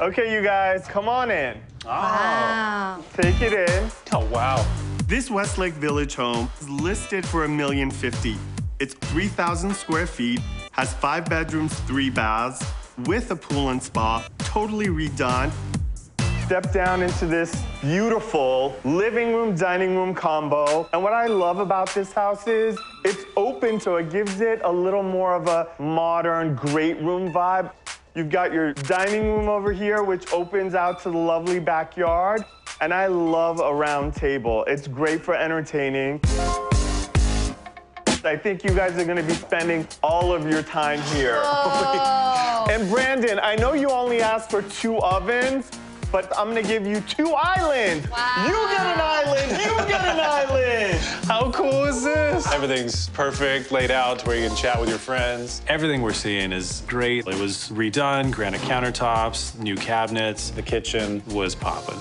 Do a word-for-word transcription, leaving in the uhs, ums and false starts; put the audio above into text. Okay, you guys, come on in. Wow. Take it in. Oh, wow. This Westlake Village home is listed for a million fifty. It's three thousand square feet, has five bedrooms, three baths, with a pool and spa, totally redone. Step down into this beautiful living room, dining room combo. And what I love about this house is it's open, so it gives it a little more of a modern, great room vibe. You've got your dining room over here, which opens out to the lovely backyard. And I love a round table. It's great for entertaining. I think you guys are gonna be spending all of your time here. And Brandon, I know you only asked for two ovens, but I'm gonna give you two islands. Wow. You get an island, you get an island. How cool is this? Everything's perfect, laid out to where you can chat with your friends. Everything we're seeing is great. It was redone, granite countertops, new cabinets. The kitchen was popping.